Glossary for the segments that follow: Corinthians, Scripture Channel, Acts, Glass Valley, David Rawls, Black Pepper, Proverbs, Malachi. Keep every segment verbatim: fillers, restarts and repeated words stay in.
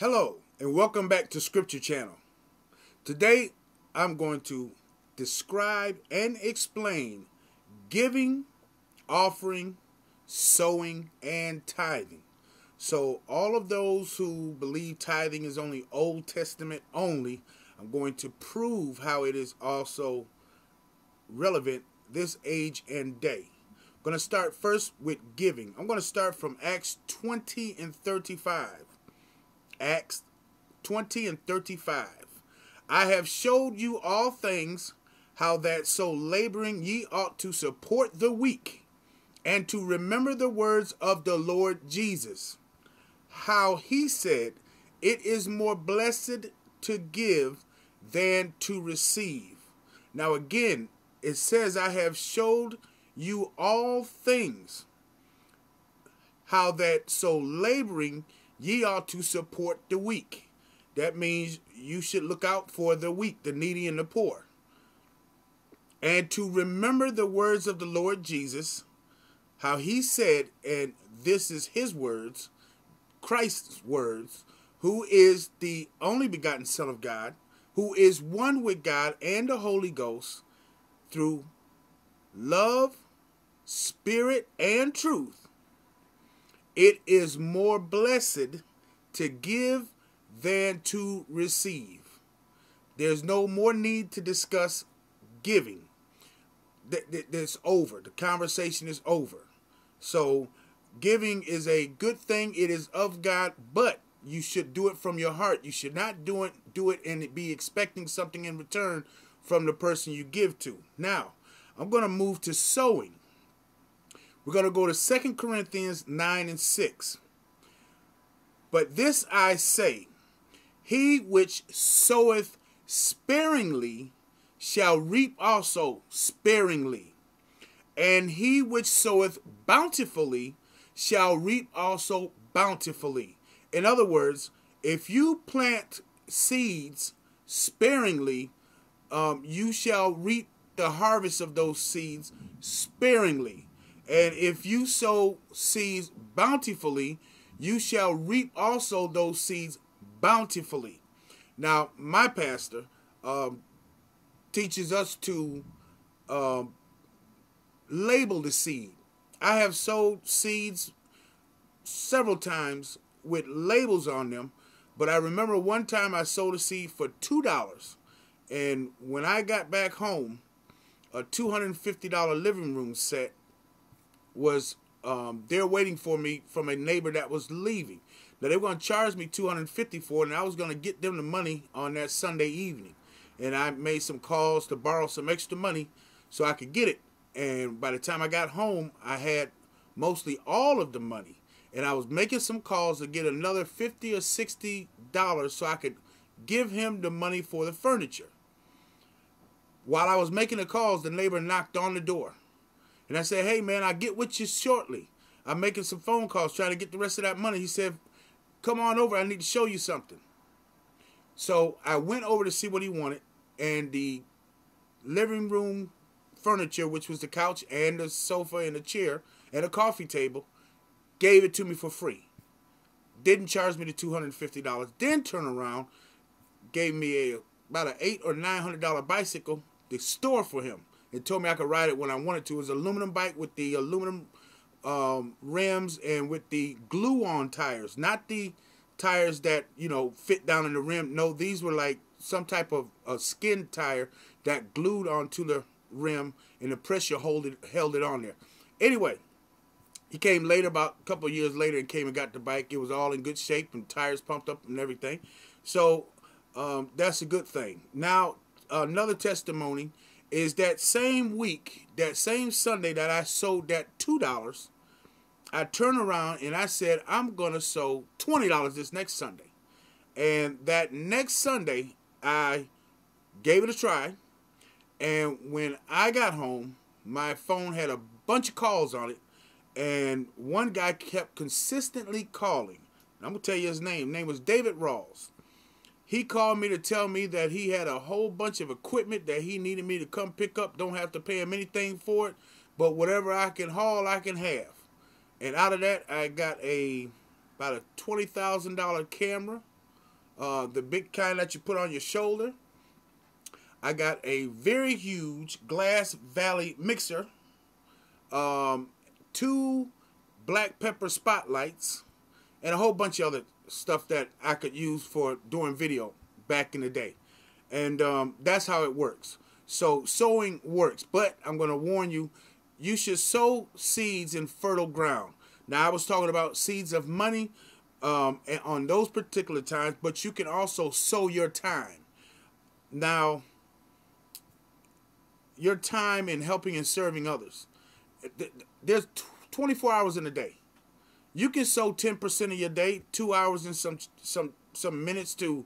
Hello and welcome back to Scripture Channel. Today I'm going to describe and explain giving, offering, sowing, and tithing. So all of those who believe tithing is only Old Testament only, I'm going to prove how it is also relevant this age and day. I'm going to start first with giving. I'm going to start from Acts twenty and thirty-five. Acts twenty and thirty-five. I have showed you all things, how that so laboring ye ought to support the weak, and to remember the words of the Lord Jesus, how he said, it is more blessed to give than to receive. Now again, it says, I have showed you all things, how that so laboring ye ought to support the weak. That means you should look out for the weak, the needy, and the poor. And to remember the words of the Lord Jesus, how he said, and this is his words, Christ's words, who is the only begotten Son of God, who is one with God and the Holy Ghost, through love, spirit, and truth. It is more blessed to give than to receive. There's no more need to discuss giving. That's over. The conversation is over. So giving is a good thing. It is of God, but you should do it from your heart. You should not do it, do it and be expecting something in return from the person you give to. Now, I'm going to move to sowing. We're going to go to Second Corinthians nine and six. But this I say, he which soweth sparingly shall reap also sparingly, and he which soweth bountifully shall reap also bountifully. In other words, if you plant seeds sparingly, um, you shall reap the harvest of those seeds sparingly. And if you sow seeds bountifully, you shall reap also those seeds bountifully. Now, my pastor um, teaches us to uh, label the seed. I have sowed seeds several times with labels on them, but I remember one time I sowed a seed for two dollars. And when I got back home, a two hundred fifty dollar living room set was um, there waiting for me from a neighbor that was leaving. Now, they were going to charge me two hundred fifty dollars for it, and I was going to get them the money on that Sunday evening. And I made some calls to borrow some extra money so I could get it. And by the time I got home, I had mostly all of the money. And I was making some calls to get another fifty or sixty dollars so I could give him the money for the furniture. While I was making the calls, the neighbor knocked on the door. And I said, hey, man, I'll get with you shortly. I'm making some phone calls trying to get the rest of that money. He said, come on over. I need to show you something. So I went over to see what he wanted. And the living room furniture, which was the couch and the sofa and the chair and a coffee table, gave it to me for free. Didn't charge me the two hundred fifty dollars. Then turned around, gave me a, about an eight hundred or nine hundred dollar bicycle to store for him. It told me I could ride it when I wanted to. It was an aluminum bike with the aluminum um, rims and with the glue-on tires. Not the tires that, you know, fit down in the rim. No, these were like some type of a skin tire that glued onto the rim, and the pressure hold it, held it on there. Anyway, he came later, about a couple of years later, and came and got the bike. It was all in good shape and tires pumped up and everything. So um, that's a good thing. Now, another testimony is that same week, that same Sunday that I sold that two dollars, I turned around and I said, I'm going to sow twenty dollars this next Sunday. And that next Sunday, I gave it a try. And when I got home, my phone had a bunch of calls on it. And one guy kept consistently calling. And I'm going to tell you his name. His name was David Rawls. He called me to tell me that he had a whole bunch of equipment that he needed me to come pick up. Don't have to pay him anything for it, but whatever I can haul, I can have. And out of that, I got a about a twenty thousand dollar camera, uh, the big kind that you put on your shoulder. I got a very huge Glass Valley mixer, um, two Black Pepper spotlights, and a whole bunch of other stuff that I could use for doing video back in the day. And um, that's how it works. So sowing works, but I'm going to warn you, you should sow seeds in fertile ground. Now, I was talking about seeds of money um, and on those particular times, but you can also sow your time. Now, your time in helping and serving others. There's twenty-four hours in a day. You can sow ten percent of your day, two hours and some some some minutes to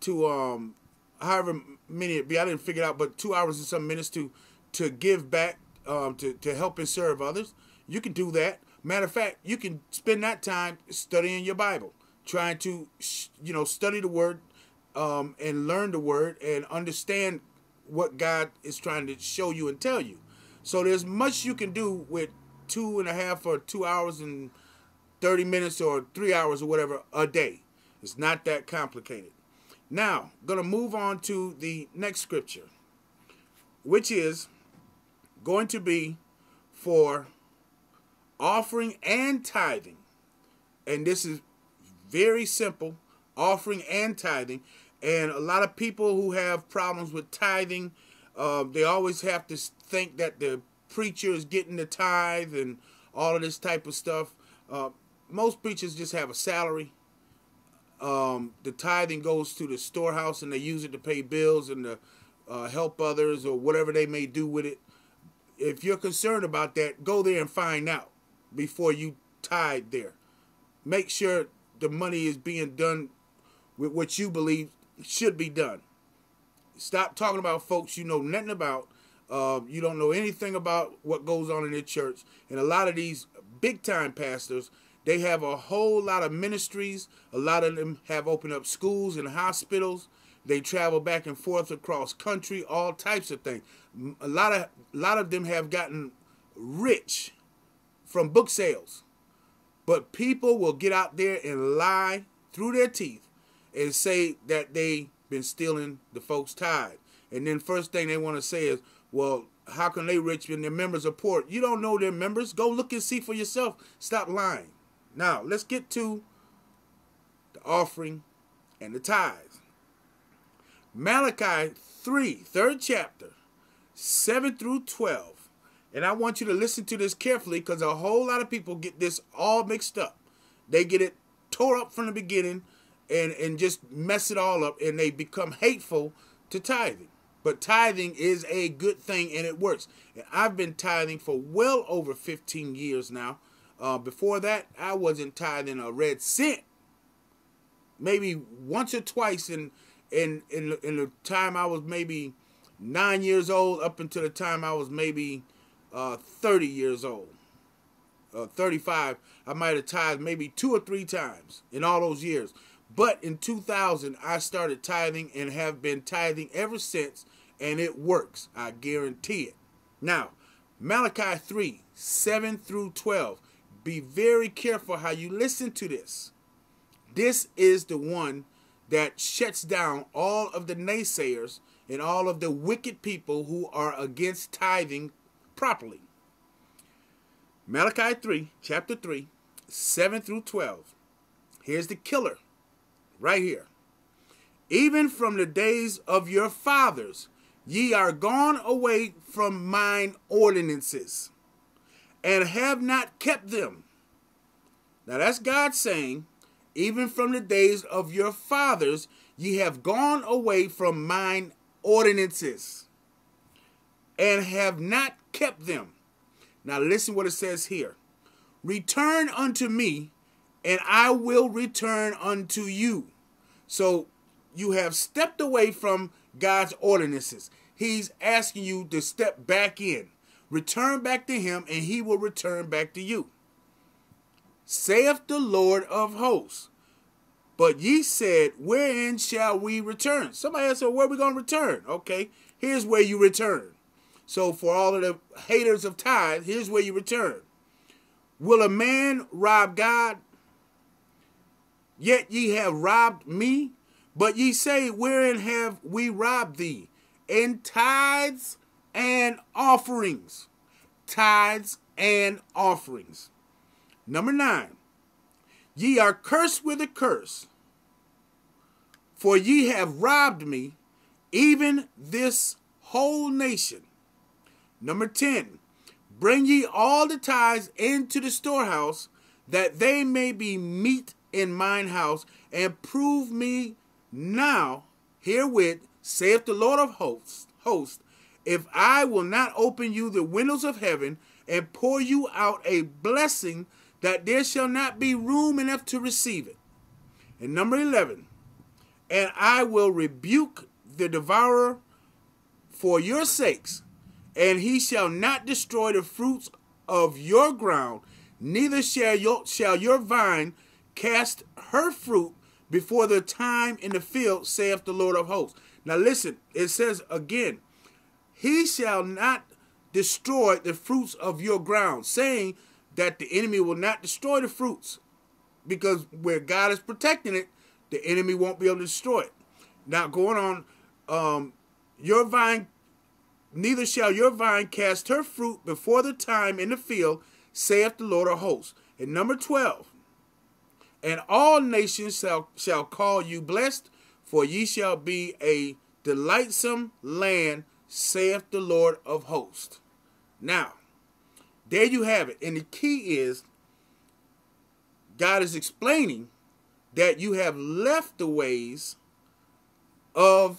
to um however many it be. I didn't figure it out, but two hours and some minutes to to give back um to to help and serve others. You can do that. Matter of fact, you can spend that time studying your Bible, trying to you know study the Word, um and learn the Word and understand what God is trying to show you and tell you. So there's much you can do with two and a half or two hours and thirty minutes or three hours or whatever a day. It's not that complicated. Now, going to move on to the next scripture, which is going to be for offering and tithing. And this is very simple, offering and tithing. And a lot of people who have problems with tithing, uh, they always have to think that the preacher is getting the tithe and all of this type of stuff. Uh, most preachers just have a salary. Um, the tithing goes to the storehouse and they use it to pay bills and to uh, help others or whatever they may do with it. If you're concerned about that, go there and find out before you tithe there. Make sure the money is being done with what you believe should be done. Stop talking about folks you know nothing about. Uh, you don't know anything about what goes on in their church. And a lot of these big-time pastors, they have a whole lot of ministries. A lot of them have opened up schools and hospitals. They travel back and forth across country, all types of things. A lot of, a lot of them have gotten rich from book sales. But people will get out there and lie through their teeth and say that they've been stealing the folks' tithe. And then first thing they want to say is, well, how can they rich when their members are poor? You don't know their members. Go look and see for yourself. Stop lying. Now, let's get to the offering and the tithes. Malachi three, third chapter, seven through twelve. And I want you to listen to this carefully because a whole lot of people get this all mixed up. They get it tore up from the beginning and, and just mess it all up, and they become hateful to tithing. But tithing is a good thing, and it works. And I've been tithing for well over fifteen years now. Uh, before that, I wasn't tithing a red cent. Maybe once or twice in, in, in, in the time I was maybe nine years old up until the time I was maybe uh, thirty years old. Uh, thirty-five, I might have tithed maybe two or three times in all those years. But in two thousand, I started tithing and have been tithing ever since, and it works. I guarantee it. Now, Malachi three, seven through twelve. Be very careful how you listen to this. This is the one that shuts down all of the naysayers and all of the wicked people who are against tithing properly. Malachi three, chapter three, seven through twelve. Here's the killer. Right here. Even from the days of your fathers, ye are gone away from mine ordinances, and have not kept them. Now that's God saying, even from the days of your fathers, ye have gone away from mine ordinances, and have not kept them. Now listen what it says here. Return unto me, and I will return unto you. So you have stepped away from God's ordinances. He's asking you to step back in. Return back to him, and he will return back to you. Saith the Lord of hosts. But ye said, wherein shall we return? Somebody said, where are we going to return? Okay, here's where you return. So for all of the haters of tithe, here's where you return. Will a man rob God? Yet ye have robbed me. But ye say, wherein have we robbed thee? In tithes and offerings. Tithes and offerings. Number nine. Ye are cursed with a curse, for ye have robbed me, even this whole nation. Number ten. Bring ye all the tithes into the storehouse, that they may be meat in mine house, and prove me now herewith, saith the Lord of hosts, hosts, if I will not open you the windows of heaven, and pour you out a blessing, that there shall not be room enough to receive it. And number eleven, and I will rebuke the devourer for your sakes, and he shall not destroy the fruits of your ground, neither shall your, shall your vine cast her fruit before the time in the field, saith the Lord of hosts. Now listen, it says again, he shall not destroy the fruits of your ground, saying that the enemy will not destroy the fruits, because where God is protecting it, the enemy won't be able to destroy it. Now going on, um, your vine, neither shall your vine cast her fruit before the time in the field, saith the Lord of hosts. And number twelve, and all nations shall, shall call you blessed, for ye shall be a delightsome land, saith the Lord of hosts. Now, there you have it. And the key is, God is explaining that you have left the ways of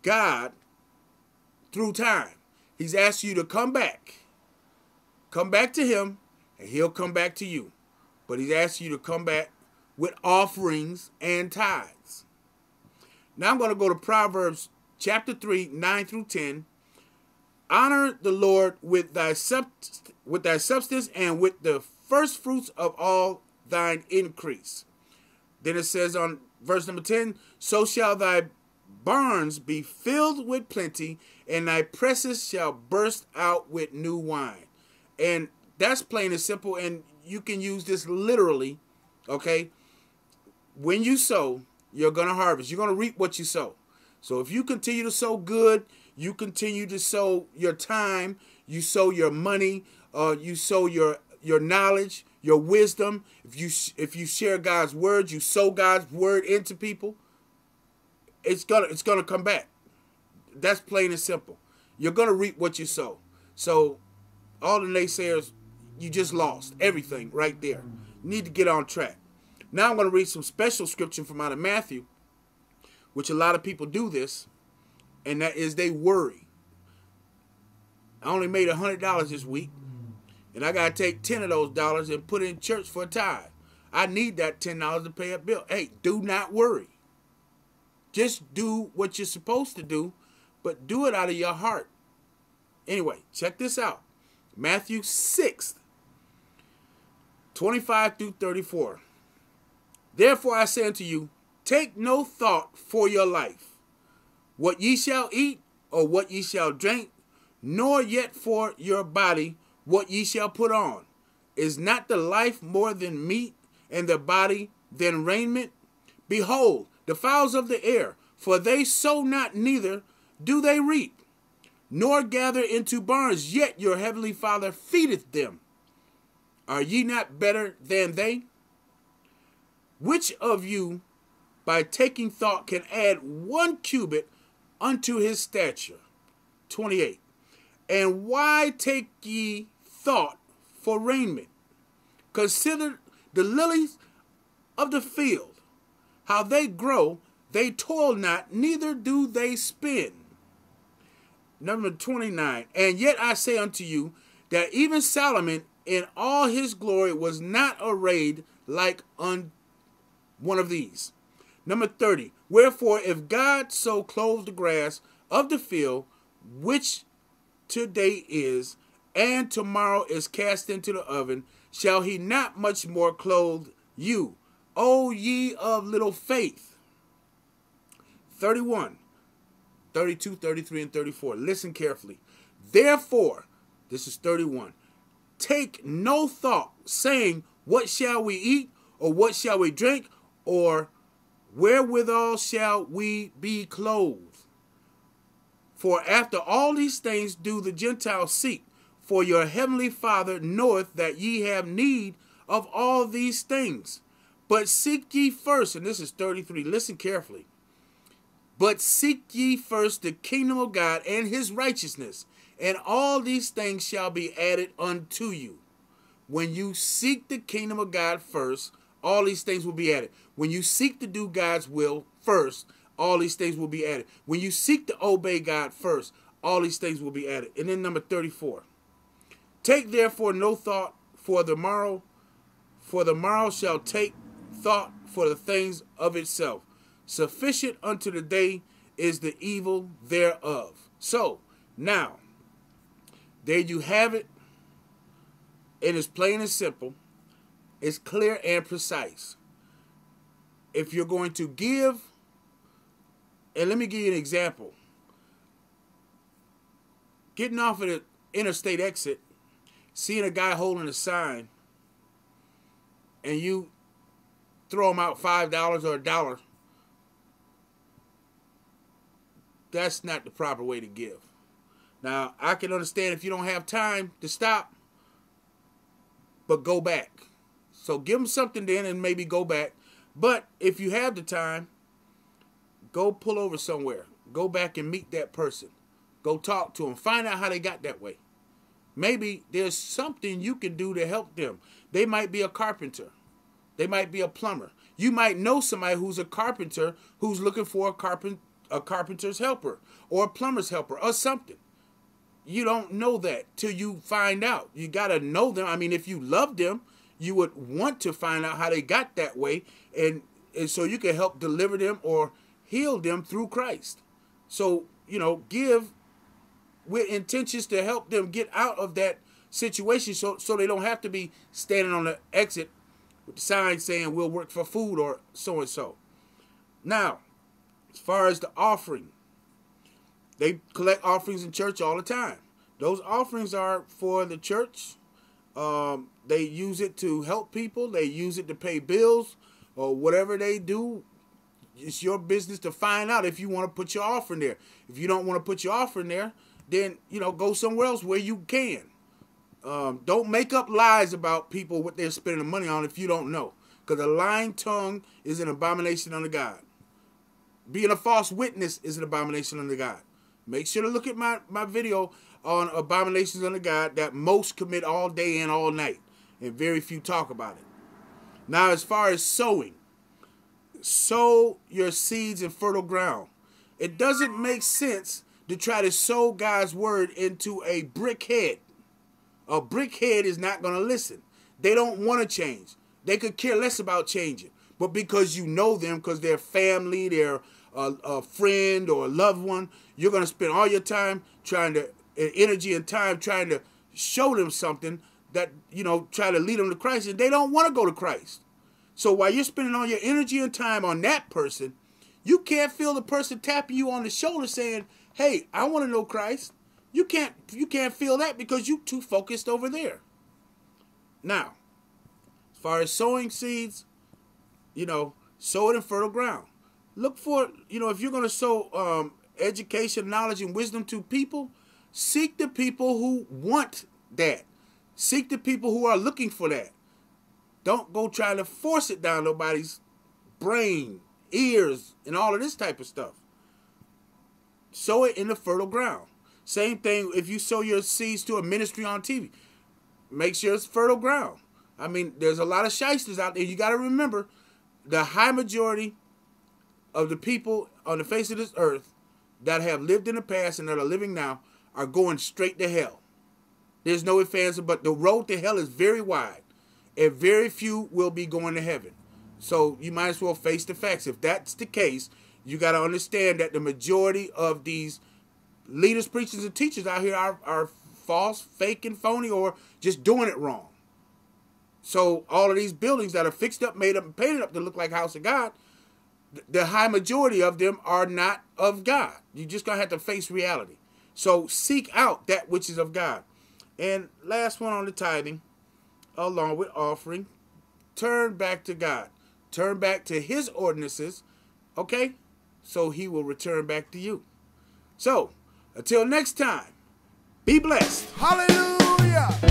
God through time. He's asked you to come back. Come back to him, and he'll come back to you. But he's asked you to come back with offerings and tithes. Now I'm going to go to Proverbs chapter three, nine through ten. Honor the Lord with thy, with thy substance and with the first fruits of all thine increase. Then it says on verse number ten, so shall thy barns be filled with plenty, and thy presses shall burst out with new wine. And that's plain and simple, and you can use this literally, okay? When you sow, you're going to harvest. You're going to reap what you sow. So if you continue to sow good, you continue to sow your time, you sow your money, uh, you sow your your knowledge, your wisdom. If you if you share God's word, you sow God's word into people. It's gonna it's gonna come back. That's plain and simple. You're gonna reap what you sow. So all the naysayers, you just lost everything right there. You need to get on track. Now I'm gonna read some special scripture from out of Matthew, which a lot of people do this. And that is, they worry. I only made one hundred dollars this week, and I got to take ten of those dollars and put it in church for a tithe. I need that ten dollars to pay a bill. Hey, do not worry. Just do what you're supposed to do, but do it out of your heart. Anyway, check this out. Matthew six, twenty-five through thirty-four. Therefore I say unto you, take no thought for your life, what ye shall eat, or what ye shall drink, nor yet for your body, what ye shall put on. Is not the life more than meat, and the body than raiment? Behold, the fowls of the air, for they sow not, neither do they reap, nor gather into barns, yet your heavenly Father feedeth them. Are ye not better than they? Which of you, by taking thought, can add one cubit unto his stature? twenty-eight. And why take ye thought for raiment? Consider the lilies of the field, how they grow, they toil not, neither do they spin. Number twenty-nine. And yet I say unto you, that even Solomon in all his glory was not arrayed like un one of these. Number thirty. Wherefore, if God so clothe the grass of the field, which today is, and tomorrow is cast into the oven, shall he not much more clothe you, O ye of little faith? thirty-one, thirty-two, thirty-three, and thirty-four. Listen carefully. Therefore, this is thirty-one, take no thought, saying, what shall we eat, or what shall we drink, or Wherewithal shall we be clothed? For after all these things do the Gentiles seek. For your heavenly Father knoweth that ye have need of all these things. But seek ye first, and this is thirty-three, listen carefully. But seek ye first the kingdom of God and his righteousness, and all these things shall be added unto you. When you seek the kingdom of God first, all these things will be added. When you seek to do God's will first, all these things will be added. When you seek to obey God first, all these things will be added. And then number thirty-four. Take therefore no thought for the morrow, for the morrow shall take thought for the things of itself. Sufficient unto the day is the evil thereof. So, now, there you have it. It is plain and simple. It's clear and precise. If you're going to give, and let me give you an example. Getting off of the interstate exit, seeing a guy holding a sign and you throw him out five dollars or a dollar, that's not the proper way to give. Now, I can understand if you don't have time to stop, but go back. So give them something then and maybe go back. But if you have the time, go pull over somewhere. Go back and meet that person. Go talk to them. Find out how they got that way. Maybe there's something you can do to help them. They might be a carpenter. They might be a plumber. You might know somebody who's a carpenter who's looking for a, carpen a carpenter's helper or a plumber's helper or something. You don't know that till you find out. You got to know them. I mean, if you love them, you would want to find out how they got that way. And, and so you can help deliver them or heal them through Christ. So, you know, give with intentions to help them get out of that situation so, so they don't have to be standing on the exit with the sign saying we'll work for food or so-and-so. Now, as far as the offering, they collect offerings in church all the time. Those offerings are for the church. Um, they use it to help people. They use it to pay bills or whatever they do. It's your business to find out if you want to put your offering there. If you don't want to put your offering there, then, you know, go somewhere else where you can. Um, don't make up lies about people, what they're spending the money on, if you don't know. Because a lying tongue is an abomination unto God. Being a false witness is an abomination unto God. Make sure to look at my, my video on abominations unto God that most commit all day and all night. And very few talk about it. Now, as far as sowing. Sow your seeds in fertile ground. It doesn't make sense to try to sow God's word into a brickhead. A brickhead is not going to listen. They don't want to change. They could care less about changing. But because you know them, because they're family, they're a, a friend or a loved one, you're going to spend all your time trying to, energy and time trying to show them something that, you know, try to lead them to Christ. And they don't want to go to Christ. So while you're spending all your energy and time on that person, you can't feel the person tapping you on the shoulder saying, hey, I want to know Christ. You can't, you can't feel that because you're too focused over there. Now, as far as sowing seeds, you know, sow it in fertile ground. Look for, you know, if you're going to sow um, education, knowledge, and wisdom to people, seek the people who want that. Seek the people who are looking for that. Don't go trying to force it down nobody's brain, ears, and all of this type of stuff. Sow it in the fertile ground. Same thing if you sow your seeds to a ministry on T V. Make sure it's fertile ground. I mean, there's a lot of shysters out there. You got to remember, the high majority of the people on the face of this earth that have lived in the past and that are living now are going straight to hell. There's no ifs, ands, but the road to hell is very wide. And very few will be going to heaven. So you might as well face the facts. If that's the case, you got to understand that the majority of these leaders, preachers, and teachers out here are, are false, fake, and phony, or just doing it wrong. So all of these buildings that are fixed up, made up, and painted up to look like House of God, the high majority of them are not of God. You're just going to have to face reality. So seek out that which is of God. And last one on the tithing. Along with offering, turn back to God. Turn back to his ordinances Okay? So he will return back to you. So, until next time, be blessed. Hallelujah.